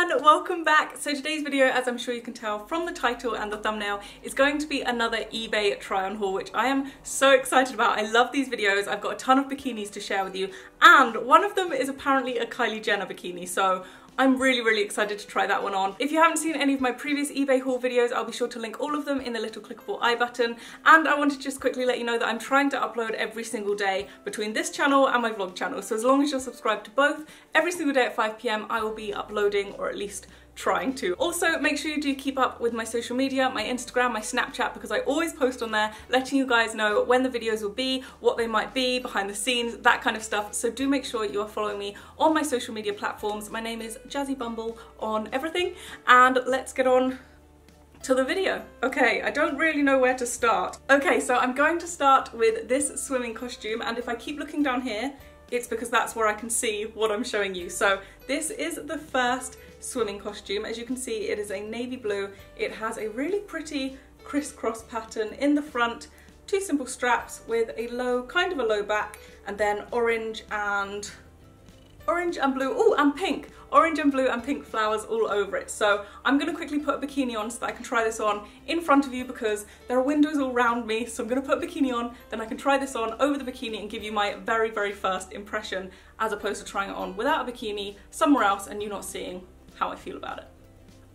everyone, welcome back. So today's video, as I'm sure you can tell from the title and the thumbnail, is going to be another eBay try on haul, which I am so excited about. I love these videos. I've got a ton of bikinis to share with you, and one of them is apparently a Kylie Jenner bikini, so I'm really excited to try that one on. If you haven't seen any of my previous eBay haul videos, I'll be sure to link all of them in the little clickable I button. And I want to just quickly let you know that I'm trying to upload every single day between this channel and my vlog channel. So as long as you're subscribed to both, every single day at 5 PM, I will be uploading, or at least trying to. Also, make sure you do keep up with my social media, my Instagram, my Snapchat, because I always post on there letting you guys know when the videos will be, what they might be, behind the scenes, that kind of stuff. So do make sure you are following me on my social media platforms. My name is Jazzy Bumble on everything, and let's get on to the video. Okay, I don't really know where to start. Okay, so I'm going to start with this swimming costume, and if I keep looking down here, it's because that's where I can see what I'm showing you. So this is the first swimming costume. As you can see, it is a navy blue. It has a really pretty crisscross pattern in the front, two simple straps with a low, kind of a low back, and then orange and blue, oh, and pink. Orange and blue and pink flowers all over it. So I'm gonna quickly put a bikini on so that I can try this on in front of you, because there are windows all around me. So I'm gonna put a bikini on, then I can try this on over the bikini and give you my very first impression, as opposed to trying it on without a bikini somewhere else and you not seeing how I feel about it.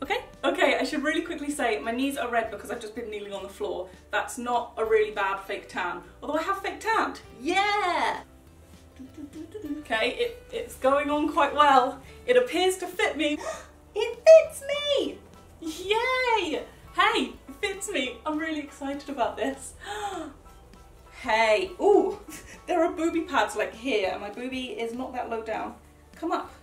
Okay? Okay, I should really quickly say my knees are red because I've just been kneeling on the floor. That's not a really bad fake tan. Although I have fake tanned. Yeah! Okay, it's going on quite well. It appears to fit me. It fits me! Yay! Hey, it fits me. I'm really excited about this. Hey, ooh, there are booby pads like here, and my boobie is not that low down. Come up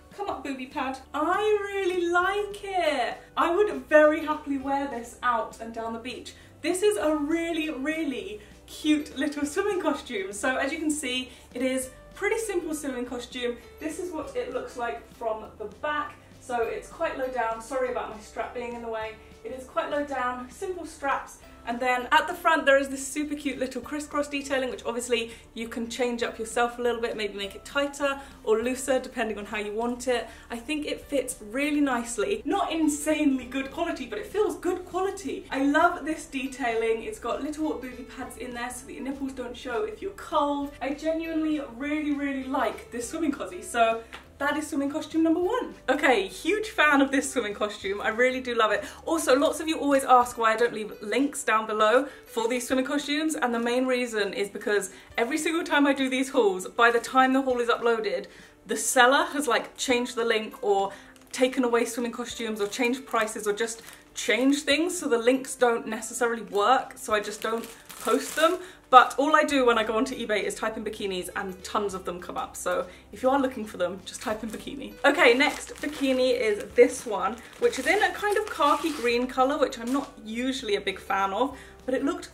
boobie pad. I really like it. I would very happily wear this out and down the beach. This is a really cute little swimming costume. So as you can see, it is pretty simple swimming costume. This is what it looks like from the back. So it's quite low down. Sorry about my strap being in the way. It is quite low down, simple straps. And then at the front, there is this super cute little crisscross detailing, which obviously you can change up yourself a little bit, maybe make it tighter or looser, depending on how you want it. I think it fits really nicely. Not insanely good quality, but it feels good quality. I love this detailing. It's got little booby pads in there so that your nipples don't show if you're cold. I genuinely really like this swimming cozy. So that is swimming costume number one. Okay, huge fan of this swimming costume. I really do love it. Also, lots of you always ask why I don't leave links down below for these swimming costumes, and the main reason is because every single time I do these hauls, by the time the haul is uploaded, the seller has like changed the link or taken away swimming costumes or changed prices or just changed things, so the links don't necessarily work, so I just don't post them. But all I do when I go onto eBay is type in bikinis, and tons of them come up. So if you are looking for them, just type in bikini. Okay, next bikini is this one, which is in a kind of khaki green color, which I'm not usually a big fan of, but it looked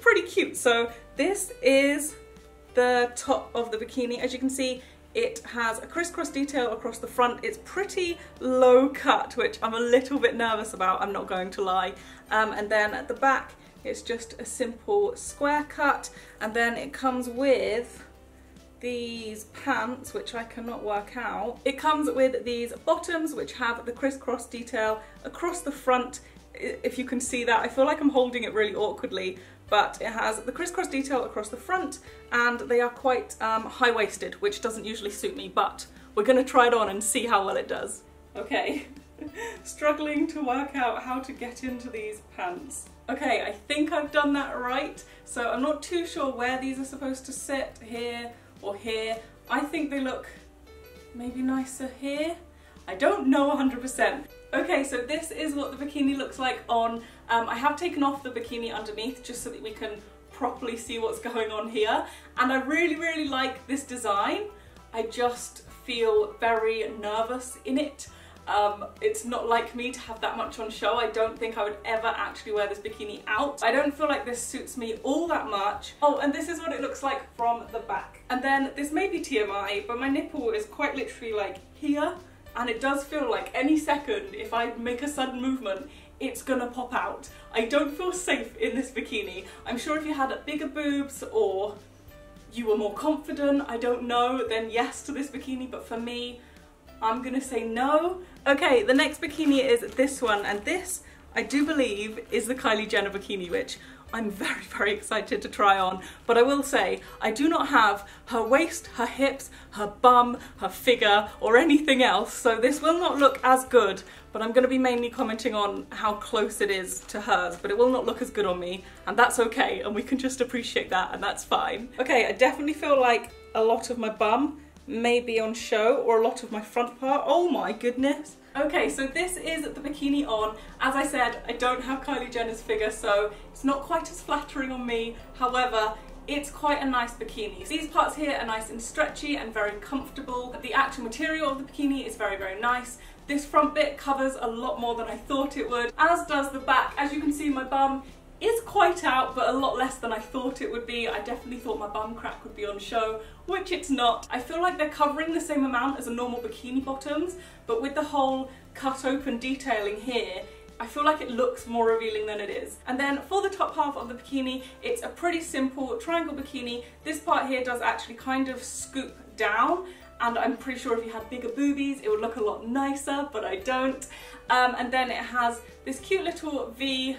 pretty cute. So this is the top of the bikini. As you can see, it has a crisscross detail across the front. It's pretty low cut, which I'm a little bit nervous about, I'm not going to lie. And then at the back, it's just a simple square cut, and then it comes with these pants, which I cannot work out. It comes with these bottoms, which have the crisscross detail across the front, if you can see that. I feel like I'm holding it really awkwardly, but it has the crisscross detail across the front, and they are quite high-waisted, which doesn't usually suit me, but we're gonna try it on and see how well it does. Okay, struggling to work out how to get into these pants. Okay, I think I've done that right. So I'm not too sure where these are supposed to sit, here or here. I think they look maybe nicer here. I don't know 100%. Okay, so this is what the bikini looks like on. I have taken off the bikini underneath just so that we can properly see what's going on here. And I really like this design. I just feel very nervous in it. It's not like me to have that much on show. I don't think I would ever actually wear this bikini out. I don't feel like this suits me all that much. Oh, and this is what it looks like from the back. And then this may be TMI, but my nipple is quite literally like here, and it does feel like any second, if I make a sudden movement, it's gonna pop out. I don't feel safe in this bikini. I'm sure if you had bigger boobs or you were more confident, I don't know, then yes to this bikini, but for me, I'm gonna say no. Okay, the next bikini is this one, and this, I do believe, is the Kylie Jenner bikini, which I'm very, very excited to try on. But I will say, I do not have her waist, her hips, her bum, her figure, or anything else, so this will not look as good, but I'm gonna be mainly commenting on how close it is to hers, but it will not look as good on me, and that's okay, and we can just appreciate that, and that's fine. Okay, I definitely feel like a lot of my bum may be on show, or a lot of my front part. Oh my goodness. Okay, so this is the bikini on. As I said, I don't have Kylie Jenner's figure, so it's not quite as flattering on me. However, it's quite a nice bikini. These parts here are nice and stretchy and very comfortable. The actual material of the bikini is very, very nice. This front bit covers a lot more than I thought it would, as does the back. As you can see, my bum is quite out, but a lot less than I thought it would be. I definitely thought my bum crack would be on show, which it's not. I feel like they're covering the same amount as a normal bikini bottoms, but with the whole cut open detailing here, I feel like it looks more revealing than it is. And then for the top half of the bikini, it's a pretty simple triangle bikini. This part here does actually kind of scoop down, and I'm pretty sure if you had bigger boobies, it would look a lot nicer, but I don't. And then it has this cute little V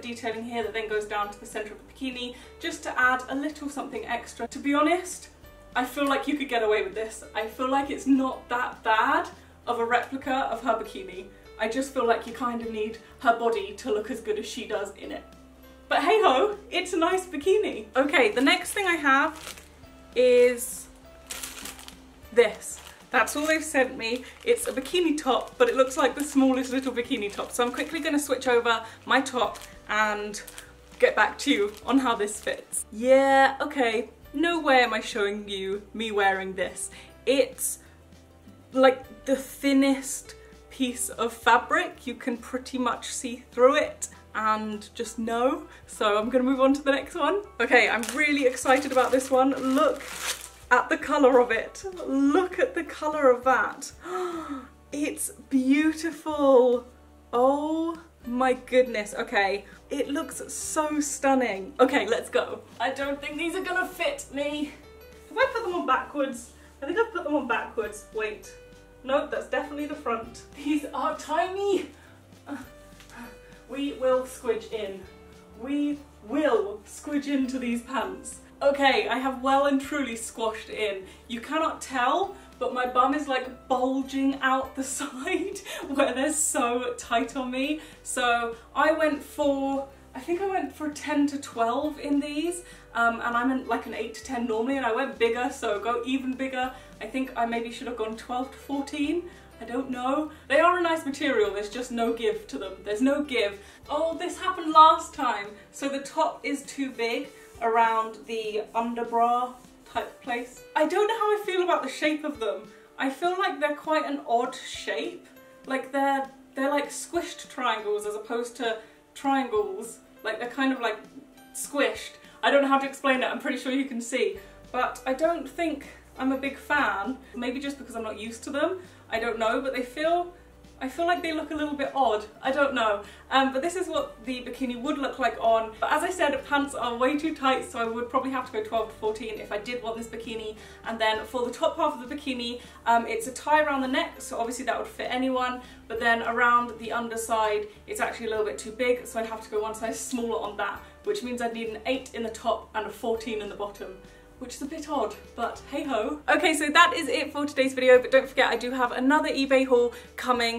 detailing here that then goes down to the center of the bikini, just to add a little something extra. To be honest, I feel like you could get away with this. I feel like it's not that bad of a replica of her bikini. I just feel like you kind of need her body to look as good as she does in it. But hey ho, it's a nice bikini. Okay, the next thing I have is this. That's all they've sent me. It's a bikini top, but it looks like the smallest little bikini top. So I'm quickly gonna switch over my top and get back to you on how this fits. Yeah, okay, no way am I showing you me wearing this. It's like the thinnest piece of fabric. You can pretty much see through it and just know. So I'm gonna move on to the next one. Okay, I'm really excited about this one. Look at the colour of it. Look at the colour of that. It's beautiful. Oh my goodness. Okay, it looks so stunning. Okay, let's go. I don't think these are gonna fit me. Have I put them on backwards? I think I've put them on backwards. Wait. Nope, that's definitely the front. These are tiny. We will squidge in. We will squidge into these pants. Okay, I have well and truly squashed in. You cannot tell, but my bum is like bulging out the side where they're so tight on me. So I think I went for 10 to 12 in these, and I'm in like an 8 to 10 normally, and I went bigger, so go even bigger. I think I maybe should have gone 12 to 14. I don't know. They are a nice material, there's just no give to them. There's no give. Oh, this happened last time. So the top is too big around the underbra type place. I don't know how I feel about the shape of them. I feel like they're quite an odd shape. Like they're like squished triangles as opposed to triangles. Like they're kind of like squished. I don't know how to explain it, I'm pretty sure you can see. But I don't think I'm a big fan. Maybe just because I'm not used to them. I don't know, but I feel like they look a little bit odd, I don't know. But this is what the bikini would look like on. But as I said, pants are way too tight, so I would probably have to go 12 to 14 if I did want this bikini. And then for the top half of the bikini, it's a tie around the neck, so obviously that would fit anyone. But then around the underside, it's actually a little bit too big, so I'd have to go one size smaller on that, which means I'd need an 8 in the top and a 14 in the bottom, which is a bit odd, but hey ho. Okay, so that is it for today's video, but don't forget I do have another eBay haul coming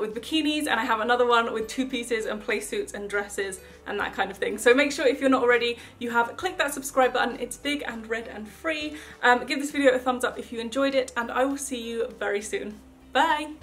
with bikinis, and I have another one with two pieces and play suits and dresses and that kind of thing. So make sure if you're not already, you have clicked that subscribe button. It's big and red and free. Give this video a thumbs up if you enjoyed it, and I will see you very soon. Bye.